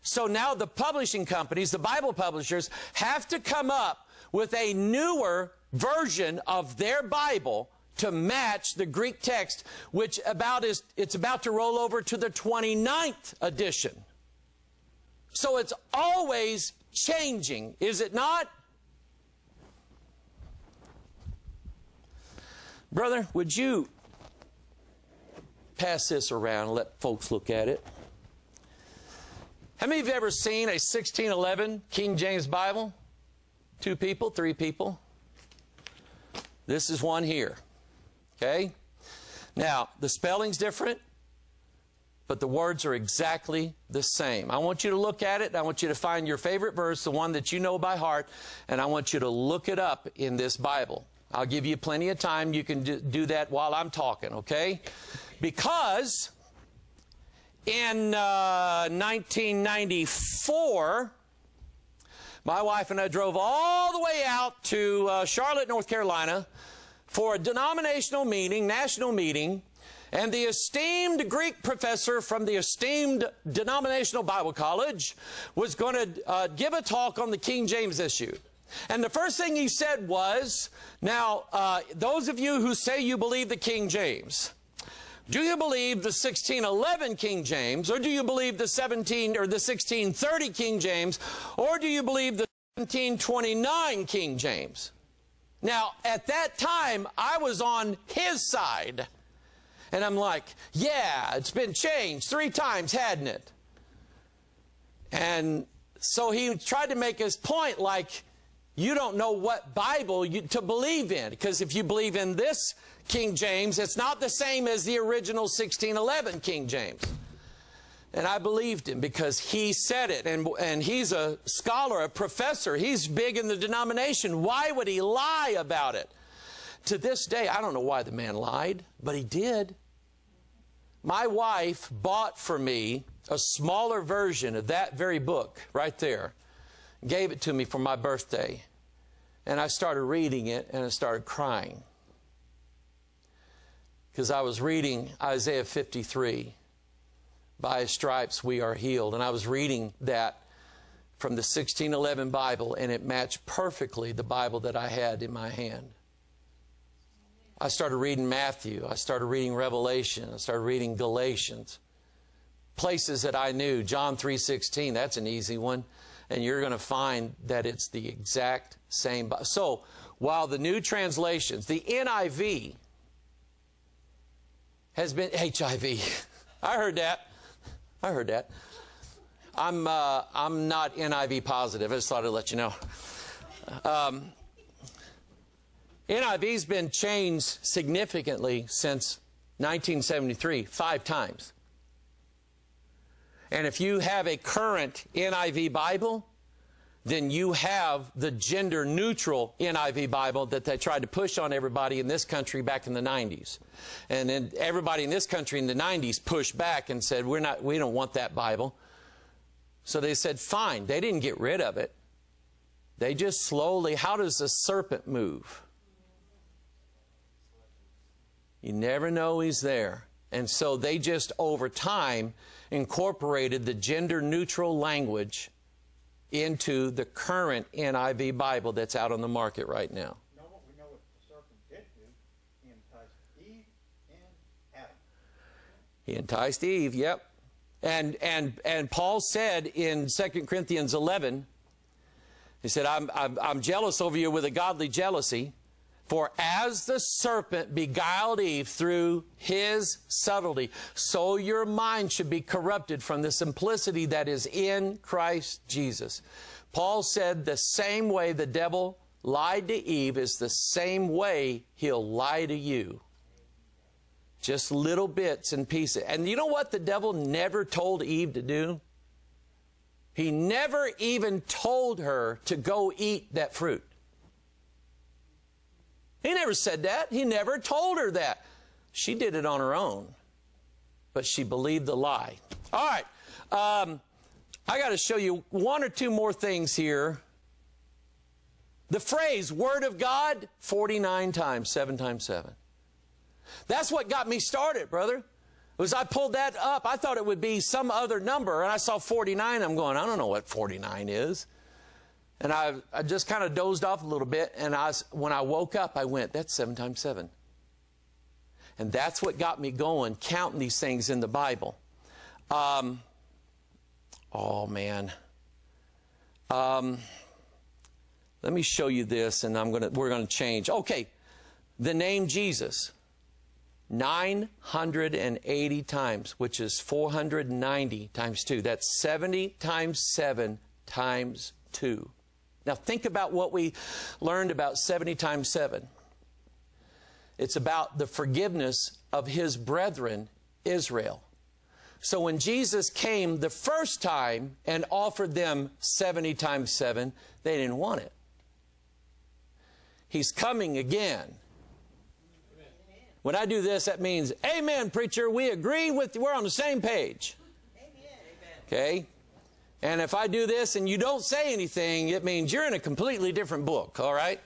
So now the publishing companies, the Bible publishers, have to come up with a newer version of their Bible to match the Greek text, which it's about to roll over to the 29th edition. So it's always changing, is it not? Brother, would you pass this around and let folks look at it? How many of you have ever seen a 1611 King James Bible? 2 people, 3 people. This is one here. Okay? Now, the spelling's different, but the words are exactly the same. I want you to look at it. I want you to find your favorite verse, the one that you know by heart, and I want you to look it up in this Bible. I'll give you plenty of time. You can do that while I'm talking, okay? Because in 1994, my wife and I drove all the way out to Charlotte, North Carolina, for a denominational meeting, national meeting, and the esteemed Greek professor from the esteemed denominational Bible college was going to give a talk on the King James issue. And the first thing he said was, now, those of you who say you believe the King James, do you believe the 1611 King James, or do you believe the 1630 King James, or do you believe the 1729 King James? Now, at that time, I was on his side. And I'm like, yeah, it's been changed 3 times, hadn't it? And so he tried to make his point like, you don't know what Bible to believe in. Because if you believe in this King James, it's not the same as the original 1611 King James. And I believed him because he said it. And he's a scholar, a professor. He's big in the denomination. Why would he lie about it? To this day, I don't know why the man lied, but he did. My wife bought for me a smaller version of that very book right there, gave it to me for my birthday. And I started reading it, and I started crying because I was reading Isaiah 53. By His stripes we are healed. And I was reading that from the 1611 Bible, and it matched perfectly the Bible that I had in my hand. I started reading Matthew. I started reading Revelation. I started reading Galatians. Places that I knew. John 3:16, that's an easy one. And you're going to find that it's the exact same. So while the new translations, the NIV has been HIV. I heard that. I heard that. I'm not NIV positive. I just thought I'd let you know. NIV's been changed significantly since 1973, 5 times. And if you have a current NIV Bible, then you have the gender-neutral NIV Bible that they tried to push on everybody in this country back in the 90s. And then everybody in this country in the 90s pushed back and said, we don't want that Bible. So they said, fine. They didn't get rid of it. They just slowly, how does the serpent move? You never know he's there. And so they just, over time, incorporated the gender-neutral language into the current NIV Bible that's out on the market right now. You know what we know what the serpent did do? He enticed Eve and Adam. He enticed Eve, yep. And Paul said in 2 Corinthians 11, he said, I'm jealous over you with a godly jealousy, for as the serpent beguiled Eve through his subtlety, so your mind should be corrupted from the simplicity that is in Christ Jesus. Paul said the same way the devil lied to Eve is the same way he'll lie to you. Just little bits and pieces. And you know what the devil never told Eve to do? He never even told her to go eat that fruit. He never said that. He never told her that. She did it on her own, but she believed the lie. All right. I got to show you 1 or 2 more things here. The phrase Word of God, 49 times, 7 times 7. That's what got me started, brother. Was I pulled that up. I thought it would be some other number, and I saw 49. I'm going, I don't know what 49 is. And I just kind of dozed off a little bit, and when I woke up, I went, that's 7 times 7. And that's what got me going, counting these things in the Bible. Oh, man. Let me show you this, and we're going to change. Okay, the name Jesus. 980 times, which is 490 times 2. That's 70 times 7 times 2. Now think about what we learned about 70 times 7. It's about the forgiveness of his brethren, Israel. So when Jesus came the first time and offered them 70 times 7, they didn't want it. He's coming again. When I do this, that means, amen, preacher, we agree with you. We're on the same page. Amen. Okay? And if I do this and you don't say anything, it means you're in a completely different book, all right?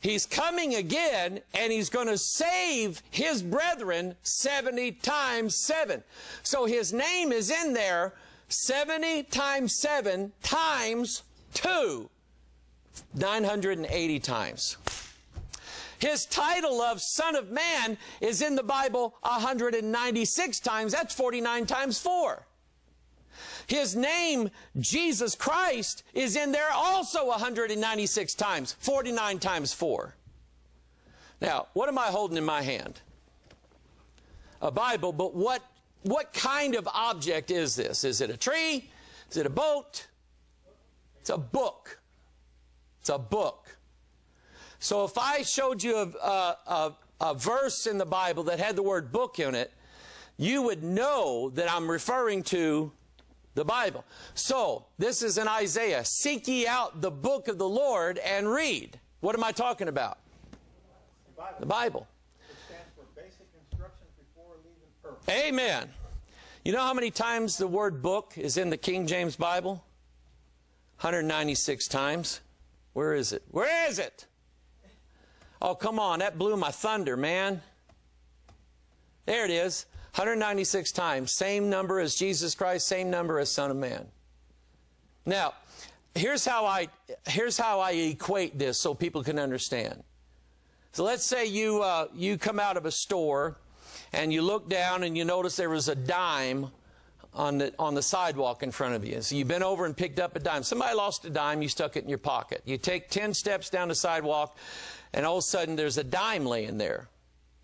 He's coming again, and he's going to save his brethren 70 times 7. So his name is in there 70 times 7 times 2, 980 times. His title of Son of Man is in the Bible 196 times. That's 49 times 4. His name, Jesus Christ, is in there also 196 times, 49 times 4. Now, what am I holding in my hand? A Bible, but what kind of object is this? Is it a tree? Is it a boat? It's a book. It's a book. So if I showed you a verse in the Bible that had the word book in it, you would know that I'm referring to the Bible. So this is in Isaiah. Seek ye out the book of the Lord and read. What am I talking about? The Bible. The Bible. It stands for basic instructions before leaving earth. Amen. You know how many times the word book is in the King James Bible? 196 times. Where is it? Where is it? Oh, come on, that blew my thunder, man. There it is, 196 times. Same number as Jesus Christ, same number as Son of Man. Now, here's how I equate this so people can understand. So let's say you come out of a store and you look down and you notice there was a dime on the sidewalk in front of you. So you bent over and picked up a dime. Somebody lost a dime, you stuck it in your pocket. You take 10 steps down the sidewalk, and all of a sudden there's a dime laying there.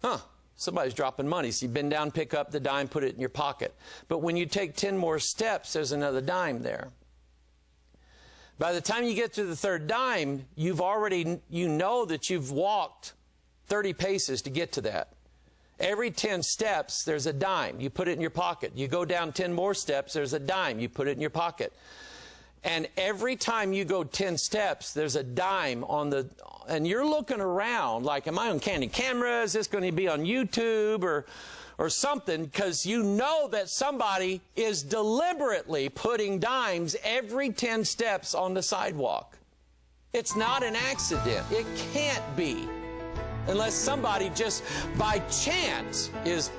Huh, Somebody's dropping money. So you bend down, pick up the dime, put it in your pocket. But when you take 10 more steps, there's another dime there. By the time you get to the third dime, you've already, you know that you've walked 30 paces to get to that. Every 10 steps, there's a dime. You put it in your pocket. You go down 10 more steps, there's a dime. You put it in your pocket. And every time you go 10 steps, there's a dime on the, and you're looking around like, am I on candy camera? Is this going to be on YouTube or something? Because you know that somebody is deliberately putting dimes every 10 steps on the sidewalk. It's not an accident. It can't be. Unless somebody just by chance is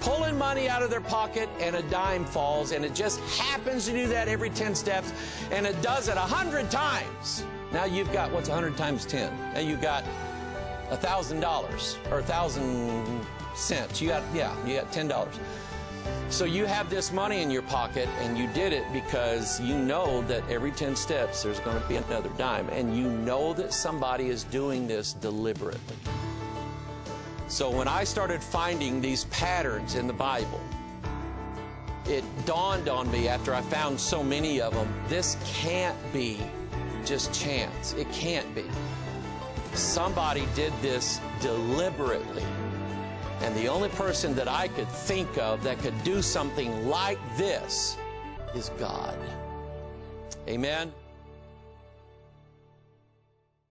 pulling money out of their pocket and a dime falls, and it just happens to do that every 10 steps, and it does it 100 times. Now you've got, what's 100 times 10? Now you've got $1,000 or 1,000 cents. You got, yeah, you got $10. So you have this money in your pocket, and you did it because you know that every 10 steps there's going to be another dime, and you know that somebody is doing this deliberately. So when I started finding these patterns in the Bible, it dawned on me after I found so many of them, this can't be just chance. It can't be. Somebody did this deliberately. And the only person that I could think of that could do something like this is God. Amen.